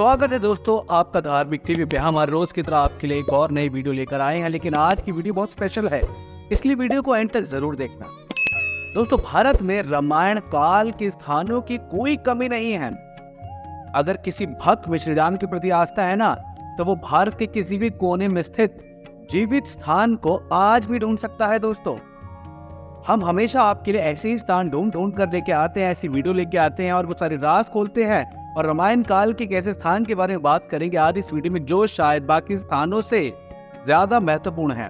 स्वागत है दोस्तों आपका धार्मिक टीवी पे। हमारे रोज की तरह आपके लिए एक और नई वीडियो लेकर आए हैं, लेकिन आज की वीडियो बहुत स्पेशल है, इसलिए वीडियो को एंड तक जरूर देखना। दोस्तों, भारत में रामायण काल के स्थानों की कोई कमी नहीं है। अगर किसी भक्त में श्री राम के प्रति आस्था है ना, तो वो भारत के किसी भी कोने में स्थित जीवित स्थान को आज भी ढूंढ सकता है। दोस्तों, हम हमेशा आपके लिए ऐसे ही स्थान ढूंढ कर लेके आते हैं, ऐसी वीडियो लेके आते हैं और वो सारे राज खोलते हैं। और रामायण काल के कैसे स्थान के बारे में बात करेंगे आज इस वीडियो में, जो शायद बाकी स्थानों से ज्यादा महत्वपूर्ण है।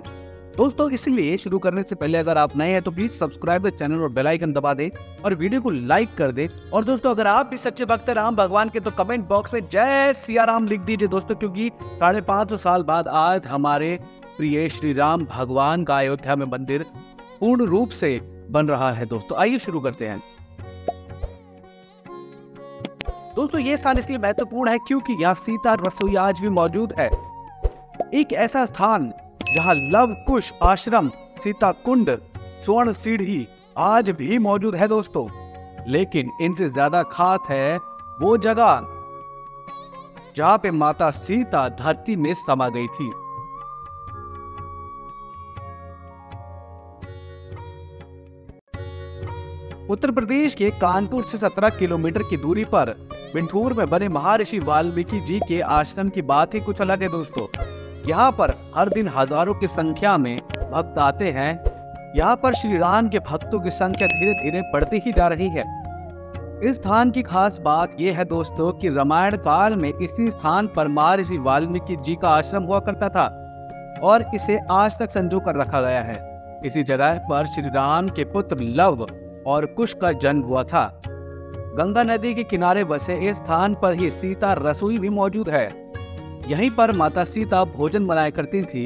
दोस्तों, इसलिए शुरू करने से पहले अगर आप नए हैं तो प्लीज सब्सक्राइब द चैनल और बेल आइकन दबा दे और वीडियो को लाइक कर दे। और दोस्तों, अगर आप भी सच्चे भक्त हैं राम भगवान के तो कमेंट बॉक्स में जय सिया राम लिख दीजिए दोस्तों, क्योंकि 550 साल बाद आज हमारे प्रिय श्री राम भगवान का अयोध्या में मंदिर पूर्ण रूप से बन रहा है। दोस्तों, आइए शुरू करते हैं। दोस्तों, ये स्थान इसलिए महत्वपूर्ण है क्योंकि यहाँ सीता रसोई आज भी मौजूद है। एक ऐसा स्थान जहाँ लव कुश आश्रम, सीता कुंड, स्वर्ण सीढ़ी आज भी मौजूद है। दोस्तों, लेकिन इनसे ज्यादा खास है वो जगह जहाँ पे माता सीता धरती में समा गई थी। उत्तर प्रदेश के कानपुर से 17 किलोमीटर की दूरी पर बिंदूर में बने महर्षि वाल्मीकि जी के आश्रम की बात ही कुछ अलग है। दोस्तों, यहाँ पर हर दिन हजारों की संख्या में भक्त आते हैं। यहाँ पर श्री राम के भक्तों की संख्या धीरे धीरे बढ़ती ही जा रही है। इस स्थान की खास बात यह है दोस्तों कि रामायण काल में इसी स्थान पर महर्षि वाल्मीकि जी का आश्रम हुआ करता था और इसे आज तक संजो कर रखा गया है। इसी जगह पर श्री राम के पुत्र लव और कुश का जन्म हुआ था। गंगा नदी के किनारे बसे इस स्थान पर ही सीता रसोई भी मौजूद है। यहीं पर माता सीता भोजन बनाया करती थी।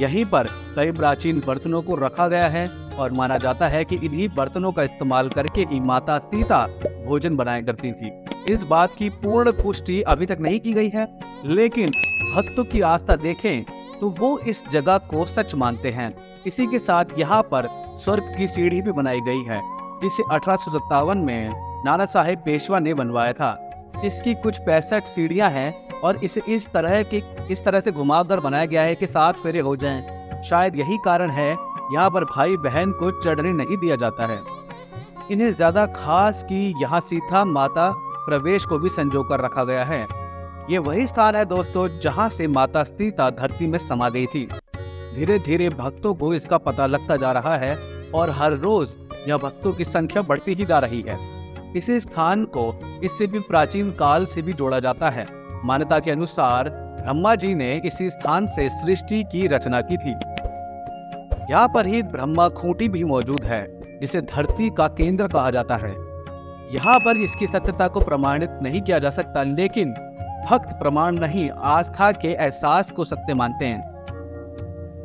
यहीं पर कई प्राचीन बर्तनों को रखा गया है और माना जाता है कि इन्हीं बर्तनों का इस्तेमाल करके ही माता सीता भोजन बनाया करती थी। इस बात की पूर्ण पुष्टि अभी तक नहीं की गई है, लेकिन भक्तों की आस्था देखें तो वो इस जगह को सच मानते हैं। इसी के साथ यहाँ पर स्वर्ग की सीढ़ी भी बनाई गई है, जिसे 1857 में नाना साहेब पेशवा ने बनवाया था। इसकी कुछ 65 सीढ़ियां हैं और इसे इस तरह से घुमावदार बनाया गया है कि 7 फेरे हो जाएं। शायद यही कारण है यहाँ पर भाई बहन को चढ़ने नहीं दिया जाता है। इन्हें ज्यादा खास कि यहाँ सीता माता प्रवेश को भी संजो कर रखा गया है। ये वही स्थान है दोस्तों जहाँ से माता सीता धरती में समा गई थी। धीरे धीरे भक्तों को इसका पता लगता जा रहा है और हर रोज यह भक्तों की संख्या बढ़ती ही जा रही है। इसी स्थान को इससे भी प्राचीन काल से भी जोड़ा जाता है। मान्यता के अनुसार ब्रह्मा जी ने इसी स्थान से सृष्टि की रचना की थी। यहाँ पर ही ब्रह्मा खूंटी भी मौजूद है, जिसे धरती का केंद्र कहा जाता है। यहाँ पर इसकी सत्यता को प्रमाणित नहीं किया जा सकता, लेकिन भक्त प्रमाण नहीं आस्था के एहसास को सत्य मानते हैं।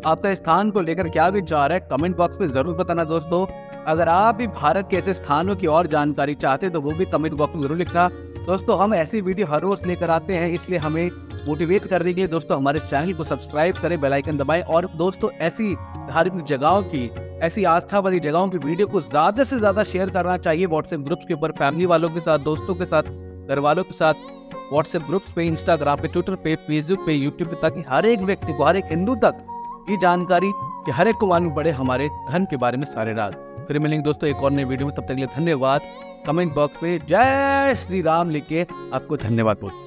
आपका स्थान को लेकर क्या विचार है कमेंट बॉक्स में जरूर बताना। दोस्तों, अगर आप भी भारत के ऐसे स्थानों की और जानकारी चाहते हैं तो वो भी कमेंट बॉक्स में जरूर लिखना। दोस्तों, हम ऐसी वीडियो हर रोज लेकर आते हैं, इसलिए हमें मोटिवेट करने के लिए दोस्तों हमारे चैनल को सब्सक्राइब करें, बेल आइकन दबाएं। और दोस्तों, ऐसी धार्मिक जगहों की, ऐसी आस्था वाली जगहों की वीडियो को ज़्यादा से ज़्यादा शेयर करना चाहिए व्हाट्सएप ग्रुप्स के ऊपर, फैमिली वालों के साथ, दोस्तों के साथ, घर वालों के साथ, व्हाट्सएप ग्रुप्स पे, इंस्टाग्राम पे, ट्विटर पे, फेसबुक पे, यूट्यूब पे, ताकि हर एक व्यक्ति को, हर एक हिंदू तक ये जानकारी कि हर एक को मालूम पड़े हमारे धर्म के बारे में सारे राज। फिर मिलेंगे दोस्तों एक और नए वीडियो में, तब तक के लिए धन्यवाद। कमेंट बॉक्स में जय श्री राम लिख के आपको धन्यवाद बोल